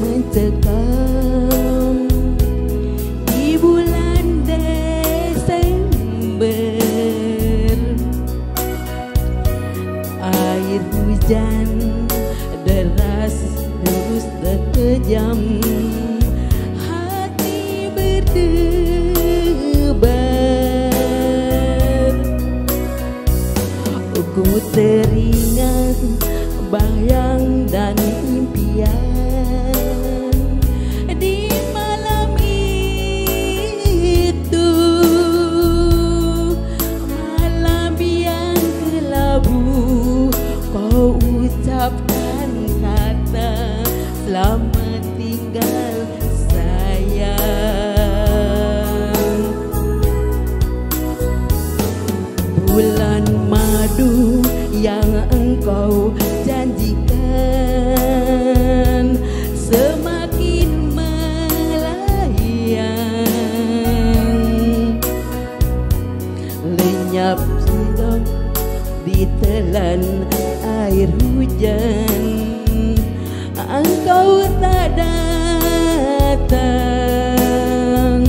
mencekam di bulan Desember. Air hujan deras terus terkejam, hati berdebar. Ku teringat bayang dan impian di malam itu, malam yang kelabu. Kau ucapkan kata selamat tinggal sayang. Bulan madu yang engkau janjikan semakin melayang, lenyap sedap ditelan air hujan. Engkau tak datang.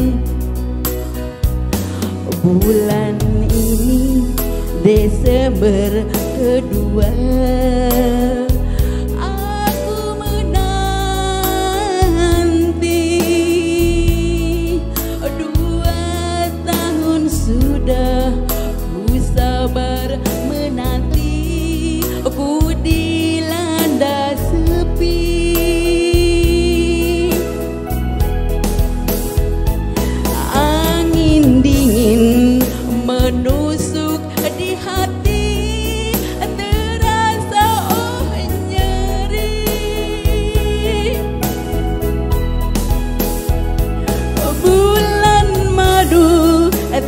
Bulan ini Desember kedua, aku menanti 2 tahun sudah. Ku sabar menanti, ku dilanda sepi. Angin dingin menusuk di hati,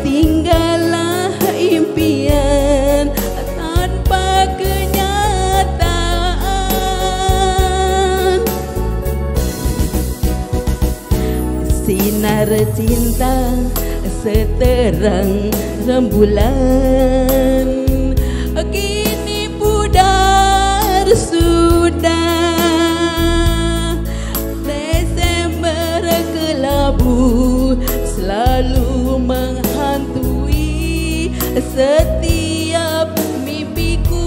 tinggallah impian tanpa kenyataan. Sinar cinta seterang rembulan, kini pudar sudah. Desember kelabu selalu menghantui setiap mimpiku.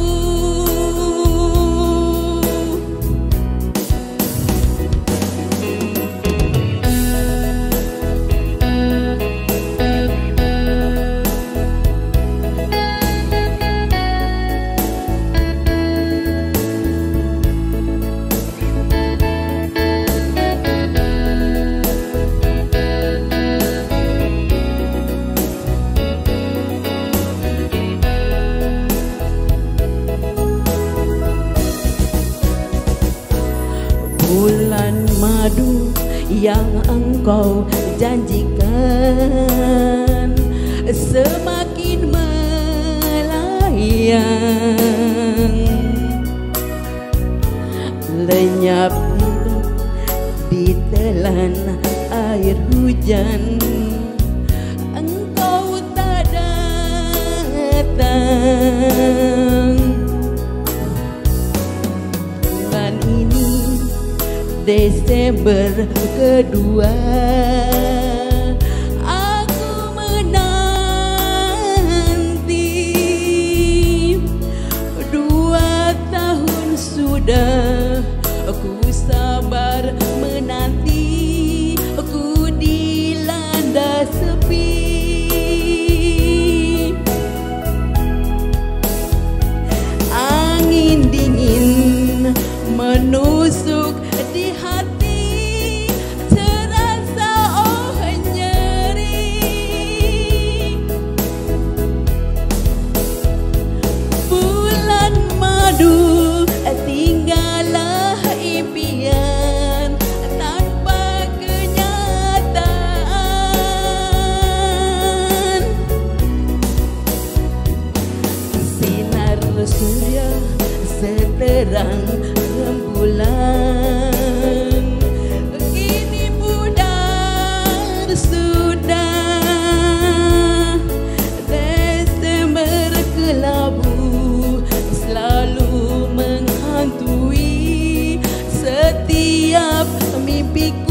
Bulan madu yang engkau janjikan semakin melayang, lenyap ditelan air hujan. Engkau tak datang. Desember kedua, aku menanti 2 tahun sudah. Aku sabar menanti, aku dilanda sepi. Angin dingin menusuk di hati, terasa nyeri. Bulan madu tinggallah impian tanpa kenyataan. Sinar surya seterang rembulan, big